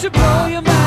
to blow your mind.